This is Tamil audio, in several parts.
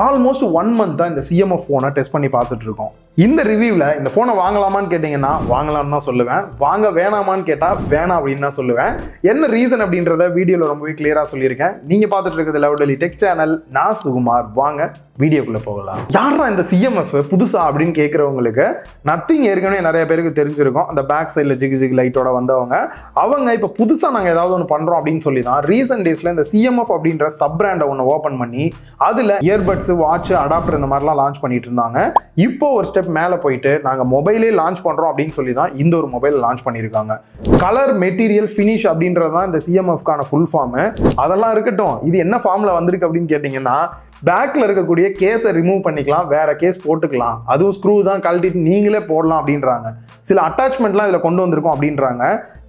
Almost 1 month தான் இந்த CMF phone டெஸ்ட் பண்ணி பார்த்துட்டு இருக்கோம். இந்த ரிவ்யூல இந்த phone வாங்கலாமான்னு கேட்டிங்கன்னா வாங்கலாம்னு தான் சொல்லுவேன். வாங்க வேணாமான்னு கேட்டா வேணாம் அப்படினு தான் சொல்லுவேன். என்ன ரீசன் அப்படின்றத வீடியோல ரொம்பவே கிளியரா சொல்லியிருக்கேன். நீங்க பார்த்துட்டு இருக்கிறது Loud Oli Tech சேனல். நான் சுகுமார். வாங்க வீடியோக்குள்ள போகலாம். யாரா இந்த CMF புதுசா அப்படினு கேக்குறவங்களுக்கு Nothing ஏற்கனவே நிறைய பேருக்கு தெரிஞ்சிருக்கும். அந்த பேக் சைடுல ஜிகிஜிக் லைட்டோட வந்தவங்க அவங்க இப்ப புதுசா நாங்க ஏதாவது ஒன்னு பண்றோம் அப்படினு சொல்லி தான் ரீசன்ட் டேஸ்ல இந்த CMF அப்படின்ற சப் பிராண்ட ஒன்னு ஓபன் பண்ணி அதுல இயர்பட் வாட்ச் அடாப்டர் இந்த மாதிரிலாம் லான்ச் பண்ணிட்டு இருந்தாங்க. இப்போ ஒரு ஸ்டெப் மேல போயிட்டு நாங்க மொபைலே லான்ச் பண்றோம் அப்படின்னு சொல்லி தான் இந்த ஒரு மொபைல் லான்ச் பண்ணிருக்காங்க. கலர் மெட்டீரியல் ஃபினிஷ் அப்படின்றது தான் இந்த CMF கான ஃபுல் ஃபார்ம். அதெல்லாம் இருக்கட்டும், இது என்ன ஃபார்ம்ல வந்திருக்கு அப்படின்னு கேட்டீங்கன்னா பேக்ல இருக்கக்கூடிய கேஸை ரிமூவ் பண்ணிக்கலாம், வேற கேஸ் போட்டுக்கலாம், அதுவும் ஸ்க்ரூ தான் கழட்டிட்டு நீங்களே போடலாம் அப்படின்றாங்க. சில அட்டாச்மெண்ட்லாம் இதில் கொண்டு வந்திருக்கும் அப்படின்றாங்க.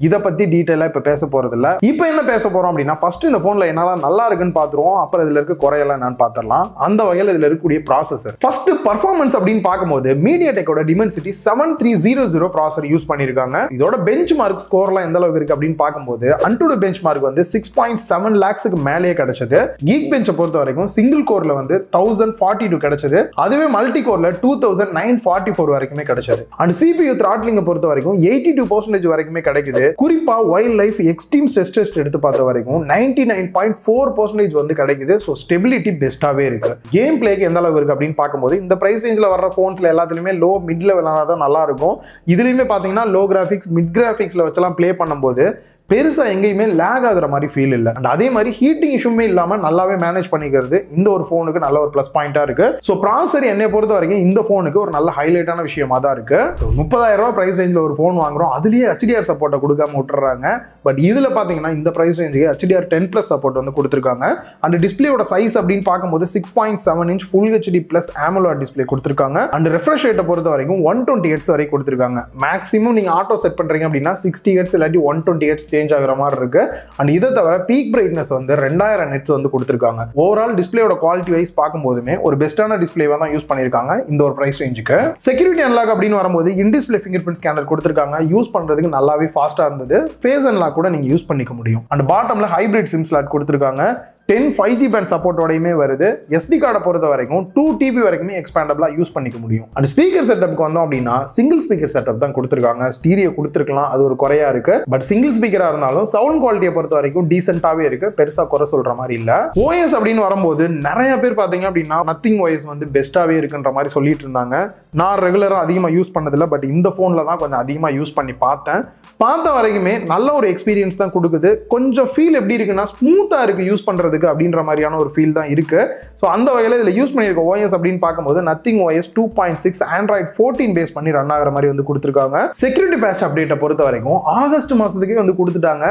இதை பற்றி டீட்டெயிலாக இப்போ பேச போகிறது இல்லை. இப்போ என்ன பேச போகிறோம் அப்படின்னா, ஃபர்ஸ்ட் இந்த ஃபோனில் என்னெல்லாம் நல்லா இருக்குன்னு பார்த்துருவோம், அப்புறம் இதில் இருக்க குறையெல்லாம் என்னன்னு பார்த்துடலாம். அந்த வகையில் இதில் இருக்கக்கூடிய ப்ராசஸர் ஃபர்ஸ்ட் பர்ஃபார்மன்ஸ் அப்படின்னு பார்க்கும்போது மீடியாடெக்கோட டிமென்சிட்டி 7300 ப்ராசஸர் யூஸ் பண்ணியிருக்காங்க. இதோட பெஞ்ச் மார்க் ஸ்கோர்லாம் எந்த அளவுக்கு இருக்குது அப்படின்னு பார்க்கும்போது அன்டூட பெஞ்ச் மார்க் வந்து 6.7 lakhs மேலேயே கிடைச்சது. கீக் பெஞ்சை பொறுத்த வரைக்கும் சிங்கிள் கோர் வந்து 1042 கிடைச்சது. அதுவே மல்டி கோர்ல 2944 வரைக்கும் கிடைச்சது. அண்ட் CPU throttling பொறுத்த வரைக்கும் 82% வரைக்கும் கிடைக்குது. குறிப்பா wild life extreme stress test எடுத்து பார்த்த வரைக்கும் 99.4% வந்து கிடைக்குது. சோ ஸ்டெபிலிட்டி பெஸ்டாவே இருக்கு. கேம் பிளேக்கு எந்த அளவு இருக்கு அப்படின்னு பார்க்கும்போது இந்த பிரைஸ் ரேஞ்சில வர்ற ஃபோன்ஸ்ல எல்லாத்துலயுமே லோ மிட் லெவலான தான் நல்லா இருக்கும். இதுலயுமே பாத்தீங்கன்னா லோ கிராபிக்ஸ் மிட் கிராபிக்ஸ்ல வச்சலாம் பிளே பண்ணும்போது பெருசா எங்கேயுமே லேக் ஆகுற மாதிரி ஃபீல் இல்லை. அண்ட் அதே மாதிரி ஹீட்டிங் இஷ்யூமே இல்லாம நல்லாவே மேனேஜ் பண்ணிக்கிறது இந்த ஒரு ஃபோனுக்கு நல்ல ஒரு பிளஸ் பாயிண்டா இருக்கு. ஸோ ப்ராசஸர் என்னை பொறுத்த வரைக்கும் இந்த ஃபோனுக்கு ஒரு நல்ல ஹைலைட்டான விஷயமா தான் இருக்கு. 30,000 ரூபாய் பிரைஸ் ரேஞ்சில் ஒரு ஃபோன் வாங்குறோம், அதுலயே HDR சப்போர்ட்டை கொடுக்காம விட்டுறாங்க. பட் இதுல பாத்தீங்கன்னா இந்த பிரைஸ் ரேஞ்சுக்கு HDR 10+ சப்போர்ட் வந்து கொடுத்துருக்காங்க. அண்ட் டிஸ்பிளேயோட சைஸ் அப்படின்னு பார்க்கும்போது 6.7 inch Full HD+ AMOLED display கொடுத்துருக்காங்க. அண்ட் ரெஃப்ரெஷ் ரேட்டை பொறுத்த வரைக்கும் 120 Hz வரைக்கும் கொடுத்துருக்காங்க. மேக்ஸிமம் நீங்க ஆட்டோ செட் பண்றீங்க அப்படின்னா 60 Hz இல்லாட்டி 120 Hz ஆகிற மாதிரி இருக்கு. அண்ட் இதை தவிர பீக் பிரைட்னஸ் வந்து 2000 nits வந்து கொடுத்திருக்காங்க. ஓவரால் டிஸ்பிளேயோட குவாலிட்டி வைஸ் பார்க்கும்போதுமே ஒரு பெஸ்டான டிஸ்பிளேவா தான் யூஸ் பண்ணிருக்காங்க இந்த ஒரு பிரைஸ் ரேஞ்சுக்கு. செக்யூரிட்டி அன்லாக் அப்படின்னு வரும்போது இன் டிஸ்பிளே ஃபிங்கர்பிரிண்ட் ஸ்கேனர் கொடுத்திருக்காங்க. யூஸ் பண்றதுக்கு நல்லாவே ஃபாஸ்டா இருந்தது. ஃபேஸ் அன்லாக் கூட நீங்க யூஸ் பண்ணிக்க முடியும். அண்ட் பாட்டம்ல ஹைபிரிட் சிம் ஸ்லாட் கொடுத்திருக்காங்க. 10 5G பேண்ட் சப்போர்ட்டோடையுமே வருது. SD கார்டை பொறுத்த வரைக்கும் 2 TB வரைக்குமே எக்ஸ்பேண்டபிளா யூஸ் பண்ணிக்க முடியும். அண்ட் ஸ்பீக்கர் செட்டப்க்கு வந்தோம் அப்படின்னா சிங்கிள் ஸ்பீக்கர் செட்டப் தான் கொடுத்திருக்காங்க. ஸ்டீரியோ கொடுத்திருக்கலாம், அது ஒரு குறையா இருக்கு. பட் சிங்கிள் ஸ்பீக்கரா இருந்தாலும் சவுண்ட் குவாலிட்டியை பொறுத்த வரைக்கும் டீசென்ட்டாவே இருக்கு, பெருசா குறை சொல்ற மாதிரி இல்ல. OS அப்படின்னு வரும்போது நிறைய பேர் பாத்தீங்க அப்படின்னா Nothing OS வந்து பெஸ்டாவே இருக்குன்ற மாதிரி சொல்லிட்டு இருந்தாங்க. நான் ரெகுலரா அதிகமா யூஸ் பண்ணதில்லை, பட் இந்த போன்ல தான் கொஞ்சம் அதிகமா யூஸ் பண்ணி பார்த்த வரைக்குமே நல்ல ஒரு எக்ஸ்பீரியன்ஸ் தான் கொடுக்குது. கொஞ்சம் ஃபீல் எப்படி இருக்குன்னா ஸ்மூத்தா இருக்கு யூஸ் பண்றதுக்கு அப்படின்ற மாதிரியான ஒரு ஃபீல் தான் இருக்கு. சோ அந்த வகையில இதுல யூஸ் பண்ணிருக்க OS அப்படின்னு பார்க்கும்போது Nothing OS 2.6 Android 14 பேஸ் பண்ணி ரன் ஆகிற மாதிரி வந்து கொடுத்திருக்காங்க. செக்யூரிட்டி பேட்ச் அப்டேட்டை பொறுத்த வரைக்கும் ஆகஸ்ட் மாசத்துக்கே வந்து கொடுத்துட்டாங்க.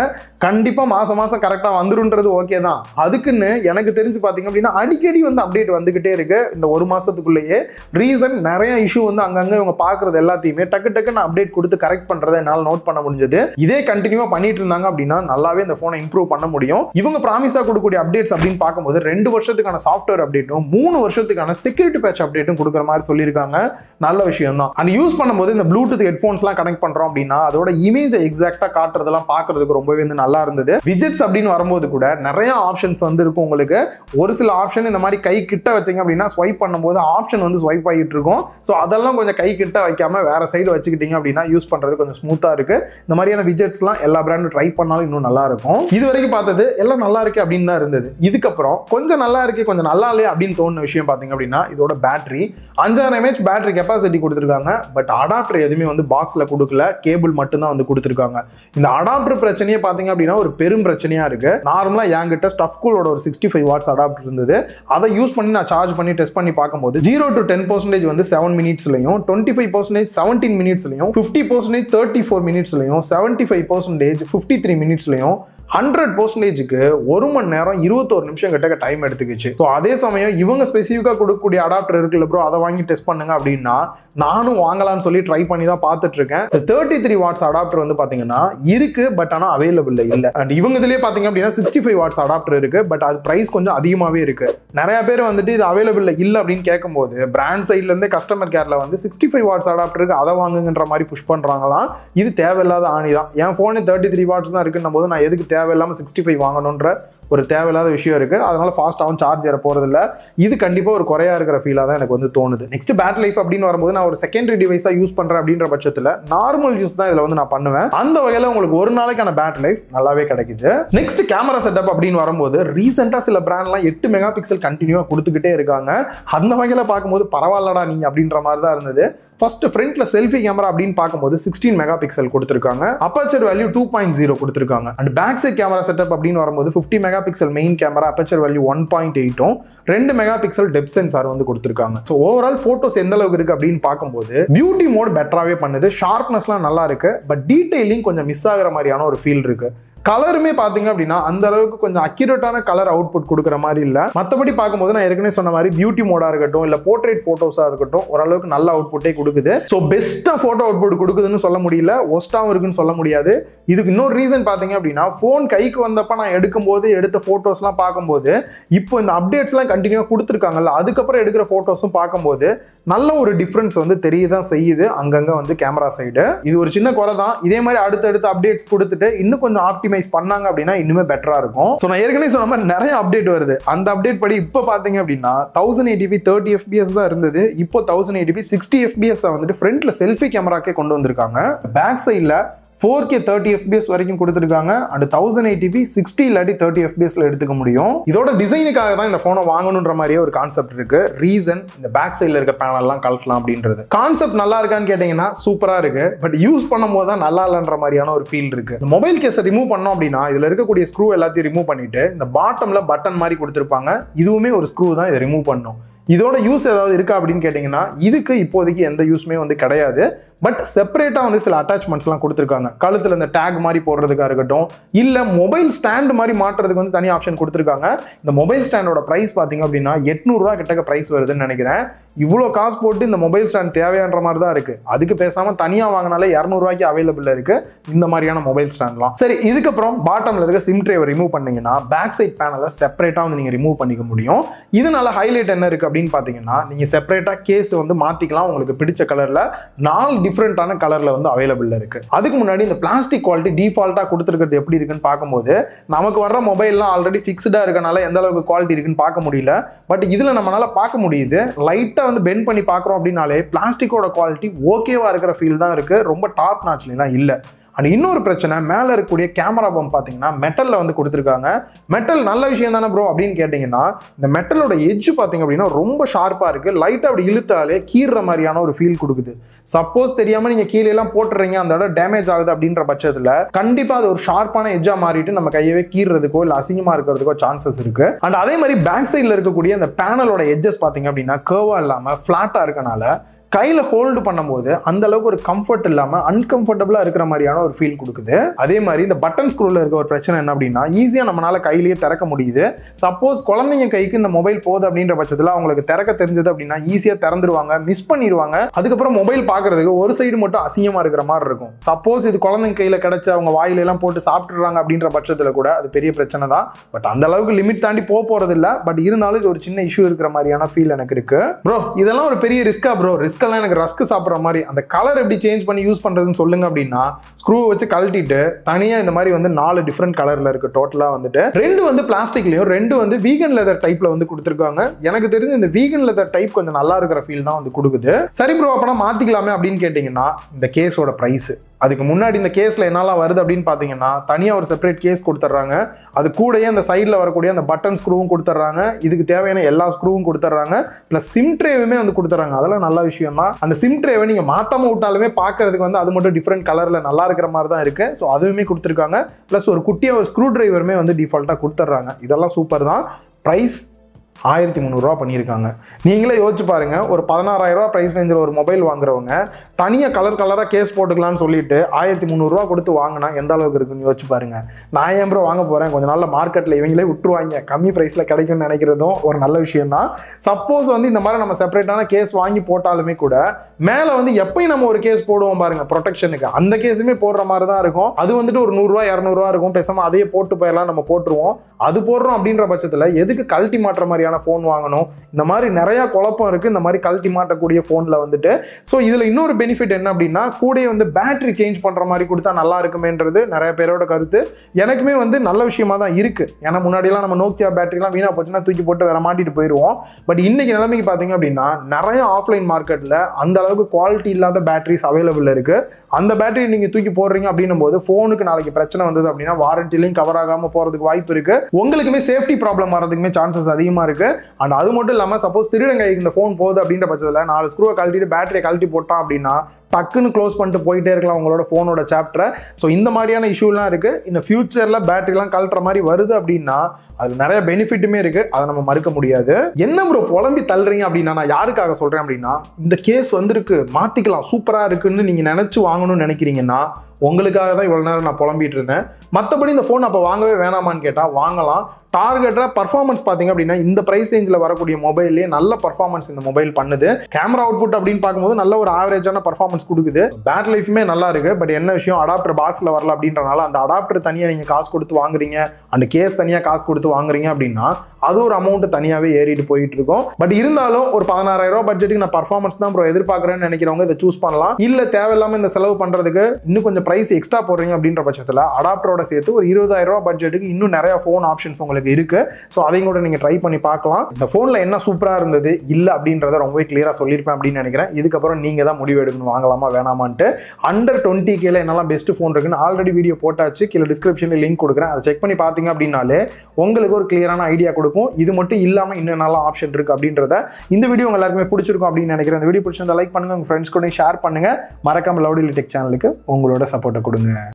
கண்டிப்பா மாசம் கரெக்டா வந்துருன்றது ஓகே தான். அதுக்குன்னு எனக்கு தெரிஞ்சு பாத்தீங்க அப்படின்னா அடிக்கடி வந்து அப்டேட் வந்துகிட்டே இருக்கு. இந்த ஒரு மாசத்துக்குள்ளேயே ரீசன் நிறைய இஷ்யூ வந்து அங்கங்க இவங்க பாக்குறது எல்லாத்தையுமே டக்கு டக்கு நான் அப்டேட் கொடுத்து கரெக்ட் பண்றதை என்னால் நோட் பண்ண முடிஞ்சது. இதே கண்டினியூவா பண்ணிட்டு இருந்தாங்க அப்படின்னா நல்லாவே இந்த போனை இம்ப்ரூவ் பண்ண முடியும். இவங்க ப்ராமிஸா கொடுக்கக்கூடிய அப்டேட்ஸ் அப்படின்னு பார்க்கும்போது 2 வருஷத்துக்கான சாஃப்ட்வேர் அப்டேட்டும் 3 வருஷத்துக்கான செக்யூரிட்டி பேட்ச் அப்டேட்டும் கொடுக்குற மாதிரி சொல்லியிருக்காங்க. நல்ல விஷயம் தான். அண்ட் யூஸ் பண்ணும்போது இந்த ப்ளூடூத் ஹெட்ஃபோன்ஸ்லாம் கனெக்ட் பண்றோம் அப்படின்னா அதோட இமேஜ் எக்ஸாக்டா காட்டுறதெல்லாம் பார்க்கறதுக்கு ரொம்பவே வந்து நல்லா இருந்தது. விஜெட்ஸ் அப்படின்னு வரும்போது கூட நிறைய ஆப்ஷன்ஸ் வந்து இருக்கும் உங்களுக்கு. ஒரு சில ஆப்ஷன் இந்த மாதிரி கை கிட்ட வச்சிங்க அப்படின்னா ஸ்வைப் பண்ணும்போது ஆப்ஷன் வந்து ஸ்வைப் ஆகிட்டு இருக்கும். ஸோ அதெல்லாம் கொஞ்சம் கை கிட்ட வைக்காம வேற சைடு வச்சுக்கிட்டீங்க அப்படின்னா யூஸ் பண்றது கொஞ்சம் ஸ்மூத்தா இருக்கு. இந்த மாதிரியான விஜெட்ஸ்லாம் எல்லா பிராண்டும் ட்ரை பண்ணாலும் இன்னும் நல்லா இருக்கும். இது வரைக்கும் பார்த்தது எல்லாம் நல்லா இருக்கு அப்படின்னு தான் இருந்தது. இதுக்கப்புறம் கொஞ்சம் நல்லா இருக்கு கொஞ்சம் நல்லா இல்லையே அப்படின்னு தோணுன விஷயம் பாத்தீங்க அப்படின்னா இதோட பேட்டரி 5000 mAh பேட்டரி கெப்பாசிட்டி கொடுத்திருக்காங்க. பட் அடாப்டர் எதுவுமே வந்து பாக்ஸ்ல கொடுக்கல, கேபிள் மட்டும் தான் வந்து கொடுத்திருக்காங்க. இந்த அடாப்டர் பிரச்சனையே பாத்தீங்க அப்படின்னா ஒரு பெரும் பிரச்சனையா இருக்கு. நார்மலா என்கிட்ட ஸ்டஃப் கூலோட ஒரு 65 watts அடாப்டர் இருந்தது. அதை யூஸ் பண்ணி நான் சார்ஜ் பண்ணி டெஸ்ட் பண்ணி பார்க்கும்போது 0 to 10% வந்து 7 minutesலையும், 25% 17 minutesலையும், 50% 34 minutesலையும், 75% 53 minutesலையும், 100%க்கு 1 மணி நேரம் 21 நிமிஷம் கிட்ட டைம் எடுத்துக்கிச்சு. ஸோ அதே சமயம் இவங்க ஸ்பெசிஃபிக்காக கொடுக்கக்கூடிய அடாப்டர் இருக்குல்ல ப்ரோ, அதை வாங்கி டெஸ்ட் பண்ணுங்க அப்படின்னா நானும் வாங்கலாம்னு சொல்லி ட்ரை பண்ணி தான் பார்த்துட்டு இருக்கேன். 33 watts அடாப்டர் வந்து பார்த்தீங்கன்னா இருக்கு, பட் ஆனால் அவைலபிள் இல்லை. அண்ட் இவங்க இதுலேயே பார்த்தீங்க அப்படின்னா 65 watts அடாப்டர் இருக்கு, பட் அது ப்ரைஸ் கொஞ்சம் அதிகமாகவே இருக்கு. நிறைய பேர் வந்துட்டு இது அவைலபிள் இல்லை அப்படின்னு கேட்கும்போது பிராண்ட் சைட்லேருந்தே கஸ்டமர் கேரில் வந்து 65 watts அடாப்டருக்கு அதை வாங்குங்கன்ற மாதிரி புஷ் பண்ணுறாங்களாம். இது தேவையில்லாத ஆணி தான். என் ஃபோனு 33 watts தான் இருக்குன்னும் போது நான் எதுக்கு தேவையில்லாம 65 வாங்கணும்ன்ற ஒரு தேவையில்லாத விஷயம் இருக்கு. அதனால ஃபாஸ்ட்டாவும் சார்ஜ் ஏற போறது இல்ல. இது கண்டிப்பா ஒரு குறையா இருக்கிற ஃபீலா தான் எனக்கு வந்து தோணுது. நெக்ஸ்ட் பேட்டரி லைஃப் அப்படினு வரும்போது நான் ஒரு செகண்டரி டிவைஸா யூஸ் பண்றேன் அப்படின்ற பட்சத்துல நார்மல் யூஸ் தான் இதல வந்து நான் பண்ணுவேன். அந்த வகையில உங்களுக்கு ஒரு நாளைக்கான பேட்டரி லைஃப் நல்லாவே கிடைக்குது. நெக்ஸ்ட் கேமரா செட்டப் அப்படினு வரும்போது ரீசன்ட்டா சில பிராண்ட்லாம் 8 மெகா பிக்சல் கண்டினியூவா கொடுத்துக்கிட்டே இருக்காங்க. அந்த வகையில பாக்கும்போது பரவாயில்லடா நீ அப்படின்ற மாதிரி தான் இருந்தது. ஃபர்ஸ்ட் ஃப்ரண்ட்ல செல்ஃபி கேமரா அப்படினு பாக்கும்போது 16 மெகா பிக்சல் கொடுத்திருக்காங்க. அபர்ச்சர் வேல்யூ 2.0 கொடுத்திருக்காங்க. And back side camera setup அப்படினு வரும்போது 50 mega pixel main camera, aperture value 1.8 உம் 2 மெகா பிக்சல் டெப்த் சென்சார் வந்து கொடுத்திருக்காங்க. சோ ஓவரால் போட்டோஸ் எந்த அளவுக்கு இருக்கு அப்படினு பாக்கும்போது பியூட்டி மோட் பெட்டராவே பண்ணுது. ஷார்ப்னஸ்லாம் நல்லா இருக்கு. பட் டீடைலிங் கொஞ்சம் மிஸ் ஆகுற மாதிரியான ஒரு ஃபீல் இருக்கு. கலருமே பாத்தீங்க அப்படின்னா அந்த அளவுக்கு கொஞ்சம் அக்யூரேட்டான கலர் அவுட்புட் கொடுக்குற மாதிரி இல்ல. மற்றபடி பார்க்கும்போது நான் ஏற்கனவே சொன்ன மாதிரி பியூட்டி மோடா இருக்கட்டும் இல்ல போர்ட்ரேட் போட்டோஸா இருக்கட்டும் ஓரளவுக்கு நல்ல அவுட்புட்டே கொடுக்குது. ஸோ பெஸ்டா போட்டோ அவுட்புட் கொடுக்குதுன்னு சொல்ல முடியல, ஒஸ்டாவும் இருக்குன்னு சொல்ல முடியாது. இதுக்கு இன்னொரு ரீசன் பாத்தீங்க அப்படின்னா போன் கைக்கு வந்தப்ப நான் எடுக்கும்போது எடுத்த போட்டோஸ் எல்லாம் பார்க்கும்போது இப்போ இந்த அப்டேட்ஸ் எல்லாம் கண்டினியூவா கொடுத்துருக்காங்கல்ல, அதுக்கப்புறம் எடுக்கிற போட்டோஸும் பார்க்கும்போது நல்ல ஒரு டிஃபரன்ஸ் வந்து தெரியதான் செய்யுது அங்கங்க வந்து கேமரா சைடு. இது ஒரு சின்ன குறை தான். இதே மாதிரி அடுத்தடுத்த அப்டேட்ஸ் கொடுத்துட்டு இன்னும் கொஞ்சம் பண்ணாங்க அப்படின்னா இன்னுமே பெட்டரா இருக்கும். சோ நான் ஏற்கனவே சொன்ன மாதிரி நிறைய அப்டேட் வருது. அந்த அப்டேட் படி இப்ப பாத்தீங்க அப்படின்னா 1080p 30 fps தான் இருந்தது. இப்போ 1080p 60 fps வந்துட்டு ஃப்ரண்ட்ல செல்ஃபி கேமராக்கே கொண்டு வந்திருக்காங்க. பேக் சைடுல 4K 30 fps வரைக்கும் கொடுத்துருக்காங்க. அண்ட் 1080p 60 இல்லாட்டி 30 fpsல எடுத்துக்க முடியும். இதோட டிசைனுக்காக தான் இந்த போனை வாங்கணுன்ற மாதிரியே ஒரு கான்செப்ட் இருக்கு. ரீசன் இந்த பேக் சைடில் இருக்க பேனல்லாம் கலக்கலாம் அப்படின்றது. கான்செப்ட் நல்லா இருக்கான்னு கேட்டீங்கன்னா சூப்பரா இருக்கு. பட் யூஸ் பண்ணும் போது தான் நல்லா இல்லைன்ற மாதிரியான ஒரு ஃபீல் இருக்கு. இந்த மொபைல் கேஸை ரிமூவ் பண்ணோம் அப்படின்னா இதுல இருக்கக்கூடிய ஸ்க்ரூ எல்லாத்தையும் ரிமூவ் பண்ணிட்டு இந்த பாட்டம்ல பட்டன் மாதிரி கொடுத்துருப்பாங்க. இதுவுமே ஒரு ஸ்க்ரூ தான் இதை ரிமூவ் பண்ணும். இதோட யூஸ் ஏதாவது இருக்கா அப்படின்னு கேட்டிங்கன்னா இதுக்கு இப்போதைக்கு எந்த யூஸுமே வந்து கிடையாது. பட் செப்பரேட்டாக வந்து சில அட்டாச்மெண்ட்ஸ்லாம் கொடுத்துருக்காங்க. கழுத்தில் இந்த டேக் மாதிரி போடுறதுக்காக இருக்கட்டும் இல்லை மொபைல் ஸ்டாண்டு மாதிரி மாட்டுறதுக்கு வந்து தனி ஆப்ஷன் கொடுத்துருக்காங்க. இந்த மொபைல் ஸ்டாண்டோட ப்ரைஸ் பார்த்தீங்க அப்படின்னா 800 ரூபா கிட்டக்க ப்ரைஸ் வருதுன்னு நினைக்கிறேன். இவ்வளோ காசு போட்டு இந்த மொபைல் ஸ்டாண்ட் தேவையான்ற மாதிரி தான் இருக்குது. அதுக்கு பேசாமல் தனியாக வாங்கினாலே 200 ரூபாய்க்கு அவைலபிள் இருக்குது இந்த மாதிரியான மொபைல் ஸ்டாண்ட்லாம். சரி, இதுக்கப்புறம் பாட்டமில் இருக்க சிம் ட்ரைவை ரிமூவ் பண்ணிங்கன்னா பேக் சைட் பேனலை செப்பரேட்டாக வந்து நீங்கள் ரிமூவ் பண்ணிக்க முடியும். இதனால ஹைலைட் என்ன இருக்குது அப்படின்னு பார்த்தீங்கன்னா நீங்கள் செப்பரேட்டாக கேஸ் வந்து மாற்றிக்கலாம். உங்களுக்கு பிடிச்ச கலரில் 4 டிஃப்ரெண்ட்டான கலரில் வந்து அவைலபிள் இருக்குது. அதுக்கு முன்னாடி இந்த பிளாஸ்டிக் குவாலிட்டி டிஃபால்ட்டாக கொடுத்துருக்கிறது எப்படி இருக்குன்னு பார்க்கும்போது நமக்கு வர்ற மொபைல்லாம் ஆல்ரெடி ஃபிக்ஸ்டாக இருக்கனால எந்த அளவுக்கு குவாலிட்டி இருக்குன்னு பார்க்க முடியல. பட் இதில் நம்மளால் பார்க்க முடியுது. லைட்டாக வந்து பெண்ட் பண்ணி பார்க்குறோம் அப்படின்னாலே பிளாஸ்டிக்கோட குவாலிட்டி ஓகேவாக இருக்கிற ஃபீல் தான் இருக்குது. ரொம்ப டாப் நாட்ச்லாம் இல்லை. அண்ட் இன்னொரு பிரச்சனை மேலே இருக்கக்கூடிய கேமரா பம்ப் பார்த்தீங்கன்னா மெட்டலில் வந்து கொடுத்துருக்காங்க. மெட்டல் நல்ல விஷயம் தானே ப்ரோ அப்படின்னு கேட்டிங்கன்னா இந்த மெட்டலோட எஜ்ஜு பார்த்தீங்க அப்படின்னா ரொம்ப ஷார்ப்பாக இருக்குது. லைட்டாக அப்படி இழுத்தாலே கீறுற மாதிரியான ஒரு ஃபீல் கொடுக்குது. சப்போஸ் தெரியாமல் நீங்கள் கீழேலாம் போட்டுறீங்க, அந்த இடம் டேமேஜ் ஆகுது அப்படின்ற பட்சத்தில் கண்டிப்பாக அது ஒரு ஷார்ப்பான எஜ்ஜாக மாறிட்டு நம்ம கையவே கீறுறதுக்கோ இல்லை அசிங்கமாக இருக்கிறதுக்கோ சான்சஸ் இருக்குது. அண்ட் அதே மாதிரி பேக் சைடில் இருக்கக்கூடிய அந்த பேனலோட எட்ஜஸ் பார்த்தீங்க அப்படின்னா கர்வாக இல்லாமல் ஃப்ளாட்டாக இருக்கனால கையில் ஹோல்டு பண்ணும்போது அந்த அளவுக்கு ஒரு கம்ஃபர்ட் இல்லாமல் அன்கம்ஃபர்டபுளாக இருக்கிற மாதிரியான ஒரு ஃபீல் கொடுக்குது. அதே மாதிரி இந்த பட்டன் ஸ்க்ரூவில் இருக்க ஒரு பிரச்சனை என்ன அப்படின்னா ஈஸியாக நம்மளால் கையிலேயே திறக்க முடியுது. சப்போஸ் குழந்தைங்க கைக்கு இந்த மொபைல் போகுது அப்படின்ற பட்சத்தில் அவங்களுக்கு திறக்க தெரிஞ்சது அப்படின்னா ஈஸியாக திறந்துருவாங்க, மிஸ் பண்ணிடுவாங்க. அதுக்கப்புறம் மொபைல் பார்க்குறதுக்கு ஒரு சைடு மட்டும் அசிங்கமாக இருக்கிற மாதிரி இருக்கும். சப்போஸ் இது குழந்தைங்க கையில் கிடச்ச அவங்க வாயிலெல்லாம் போட்டு சாப்பிட்டுடுறாங்க அப்படின்ற பட்சத்தில் கூட அது பெரிய பிரச்சனை தான். பட் அந்த அளவுக்கு லிமிட் தாண்டி போகிறதில்ல. பட் இருந்தாலும் இது ஒரு சின்ன இஷ்யூ இருக்கிற மாதிரியான ஃபீல் எனக்கு இருக்கு. ப்ரோ இதெல்லாம் ஒரு பெரிய ரிஸ்கா ப்ரோ? ரிஸ்கெல்லாம் எனக்கு ரஸ்க் சாப்பிட்ற மாதிரி. அந்த கலர் எப்படி சேஞ்ச் பண்ணி யூஸ் பண்ணுறதுன்னு சொல்லுங்க அப்படின்னா ஸ்க்ரூவை வச்சு கழட்டிட்டு தனியாக இந்த மாதிரி வந்து 4 டிஃப்ரெண்ட் கலரில் இருக்குது. டோட்டலாக வந்துட்டு 2 வந்து பிளாஸ்டிக்லையும் 2 வந்து வீகன் லெதர் டைப்பில் வந்து கொடுத்துருக்காங்க. எனக்கு தெரிஞ்சு இந்த வீகன் லெதர் டைப் கொஞ்சம் நல்லா இருக்கிற ஃபீல் தான் வந்து கொடுக்குது. சரி ப்ரோ அப்போனா மாற்றிக்கலாமே அப்படின்னு கேட்டிங்கன்னா இந்த கேஸோட ப்ரைஸு அதுக்கு முன்னாடி இந்த கேஸில் என்னெல்லாம் வருது அப்படின்னு பார்த்தீங்கன்னா தனியாக ஒரு செப்பரேட் கேஸ் கொடுத்துட்றாங்க. அது கூடயே அந்த சைடில் வரக்கூடிய அந்த பட்டன் ஸ்க்ரூவும் கொடுத்துட்றாங்க. இதுக்கு தேவையான எல்லா ஸ்க்ரூவும் கொடுத்துட்றாங்க. ப்ளஸ் சிம் ட்ரேவுமே வந்து கொடுத்துட்றாங்க. அதெல்லாம் நல்ல விஷயம் தான். அந்த சிம் ட்ரேவை நீங்கள் மாற்றாமல் விட்டாலுமே பார்க்கறதுக்கு வந்து அது மட்டும் டிஃப்ரெண்ட் கலரில் நல்லா இருக்கிற மாதிரி தான் இருக்குது. ஸோ அதுவுமே கொடுத்துருக்காங்க. ப்ளஸ் ஒரு குட்டியாக ஒரு ஸ்க்ரூ டிரைவருமே வந்து டிஃபால்ட்டாக கொடுத்துட்றாங்க. இதெல்லாம் சூப்பர் தான். ப்ரைஸ் 1300 ரூபா பண்ணியிருக்காங்க. நீங்களே யோசிச்சு பாருங்க, ஒரு 16000 ரூபா ப்ரைஸ் ரேஞ்சில் ஒரு மொபைல் வாங்குறவங்க தனியாக கலர் கலராக கேஸ் போட்டுக்கலாம்னு சொல்லிட்டு 1300 ரூபா கொடுத்து வாங்கினா எந்த அளவுக்கு இருக்குன்னு யோசிச்சு பாருங்க. நான் ஏன் ப்ரோ வாங்க போகிறேன், கொஞ்சம் நாளில் மார்க்கெட்டில் இவங்களே விட்டுருவாங்க, கம்மி ப்ரைஸில் கிடைக்கும்னு நினைக்கிறதும் ஒரு நல்ல விஷயம் தான். சப்போஸ் வந்து இந்த மாதிரி நம்ம செப்பரேட்டான கேஸ் வாங்கி போட்டாலுமே கூட மேலே வந்து எப்பயும் நம்ம ஒரு கேஸ் போடுவோம் பாருங்க ப்ரொடெக்ஷனுக்கு, அந்த கேஸுமே போடுற மாதிரி தான் இருக்கும். அது வந்துட்டு ஒரு 100 ரூபா 200 ரூபா இருக்கும். பேசாமல் அதையே போட்டு போயிடலாம் நம்ம போட்டுருவோம். அது போடுறோம் அப்படின்ற பட்சத்தில் எதுக்கு கழட்டி மாட்டுற மாதிரியான மாதிரியான ஃபோன் வாங்கணும் இந்த மாதிரி நிறைய குழப்பம் இருக்கு இந்த மாதிரி கழட்டி மாட்டக்கூடிய ஃபோன்ல வந்துட்டு சோ இதுல இன்னொரு பெனிஃபிட் என்ன அப்படினா கூடவே வந்து பேட்டரி சேஞ்ச் பண்ற மாதிரி கொடுத்தா நல்லா இருக்குமேன்றது நிறைய பேரோட கருத்து எனக்குமே வந்து நல்ல விஷயமா தான் இருக்கு ஏனா முன்னாடி எல்லாம் நம்ம நோக்கியா பேட்டரிலாம் வீணா போச்சுனா தூக்கி போட்டு வேற மாட்டிட்டு போயிடுவோம் பட் இன்னைக்கு நிலைமைக்கு பாத்தீங்க அப்படினா நிறைய ஆஃப்லைன் மார்க்கெட்ல அந்த அளவுக்கு குவாலிட்டி இல்லாத பேட்டரிஸ் அவேலபிள் இருக்கு அந்த பேட்டரி நீங்க தூக்கி போடுறீங்க அப்படினும்போது ஃபோனுக்கு நாளைக்கு பிரச்சனை வந்தது அப்படினா வாரண்டிலயும் கவர் ஆகாம போறதுக்கு வாய்ப்பு இருக்கு உங்களுக்குமே சேஃப்டி ப்ராப்ளம் வரதுக்குமே சான்சஸ் அதிகமா இருக்கு and அது மட்டும் இல்லாம சப்போஸ் திருடங்க இந்த ஃபோன் போகுது அப்படின்ற பட்சத்துல நாலு ஸ்க்ரூவை கழட்டிட்டு பேட்டரியை கழட்டி போட்டா அப்படினா டக்குன்னு க்ளோஸ் பண்ணிட்டு போயிட்டே இருக்கலாம் உங்களோட ஃபோனோட சாப்டரை ஸோ இந்த மாதிரியான இஷ்யூலாம் இருக்குது இந்த ஃபியூச்சரில் பேட்டரிலாம் கழட்டுற மாதிரி வருது அப்படின்னா அது நிறைய பெனிஃபிட்டுமே இருக்குது அதை நம்ம மறுக்க முடியாது என்ன ப்ரோ புலம்பி தள்ளுறீங்க அப்படின்னா நான் யாருக்காக சொல்கிறேன் அப்படின்னா இந்த கேஸ் வந்துருக்கு மாற்றிக்கலாம் சூப்பராக இருக்குதுன்னு நீங்கள் நினச்சி வாங்கணும்னு நினைக்கிறீங்கன்னா உங்களுக்காக தான் இவ்வளோ நேரம் நான் புலம்பிகிட்டு இருந்தேன் மற்றபடி இந்த ஃபோன் அப்போ வாங்கவே வேணாமான்னு கேட்டால் வாங்கலாம் டார்கெட்டாக பர்ஃபார்மன்ஸ் பார்த்தீங்க அப்படின்னா இந்த ப்ரைஸ் ரேஞ்சில் வரக்கூடிய மொபைல்லேயே நல்ல பர்ஃபார்மன்ஸ் இந்த மொபைல் பண்ணுது கேமரா அவுட்புட் அப்படின்னு பார்க்கும்போது நல்ல ஒரு ஆவரேஜான பர்ஃபார்மன்ஸ் கொடுக்குது பேட்டரி லைஃபுமே நல்லா இருக்குது பட் என்ன விஷயம் அடாப்டர் பாக்ஸில் வரல அப்படின்றனால அந்த அடாப்டர் தனியாக நீங்கள் காசு கொடுத்து வாங்குறீங்க அந்த கேஸ் தனியாக காசு கொடுத்து வாங்குறீங்க அப்படின்னா அது ஒரு அமௌண்ட் தனியாகவே ஏறிட்டு போயிட்டு இருக்கும் பட் இருந்தாலும் ஒரு 16,000 ரூபா பட்ஜெட்டுக்கு நான் பர்ஃபார்மன்ஸ் தான் ப்ரோ எதிர்பார்க்குறேன்னு நினைக்கிறவங்க இதை சூஸ் பண்ணலாம் இல்லை தேவையில்லாமல் இந்த செலவு பண்ணுறதுக்கு இன்னும் கொஞ்சம் பிரைஸ் எக்ஸ்ட்ரா போடுறீங்க அப்படின்ற பட்சத்தில் அடாப்டரோட சேர்த்து ஒரு 20,000 ரூபா பட்ஜெட்டுக்கு இன்னும் நிறைய ஃபோன் ஆப்ஷன்ஸ் உங்களுக்கு இருக்கு ஸோ அதையும் கூட நீங்கள் ட்ரை பண்ணி பார்க்கலாம் இந்த ஃபோனில் என்ன சூப்பராக இருந்தது இல்லை அப்படின்றத ரொம்பவே கிளியராக சொல்லியிருப்பேன் அப்படின்னு நினைக்கிறேன் இதுக்கப்புறம் நீங்கள் தான் முடிவு எடுக்கணும் வாங்கலாமா வேணாமான்ட்டு அண்டர் 20K என்னெல்லாம் பெஸ்ட் ஃபோன் இருக்குன்னு ஆல்ரெடி வீடியோ போட்டாச்சு கீழே டிஸ்கிரிப்ஷனில் லிங்க் கொடுக்குறேன் அதை செக் பண்ணி பார்த்தீங்க அப்படின்னாலே உங்களுக்கு ஒரு கிளியரான ஐடியா கொடுக்கும் இது மட்டும் இல்லாமல் இன்னும் நல்ல ஆப்ஷன் இருக்குது அப்படின்றத இந்த வீடியோ உங்கள் எல்லாருக்குமே பிடிச்சிருக்கும் அப்படின்னு நினைக்கிறேன் இந்த வீடியோ பிடிச்சிருந்தா லைக் பண்ணுங்கள் உங்கள் ஃப்ரெண்ட்ஸ் கூட ஷேர் பண்ணுங்கள் மறக்காமல் லவுட் ஒலி டெக் சேனலுக்கு உங்களோட சப்போர்ட்டை கொடுங்க.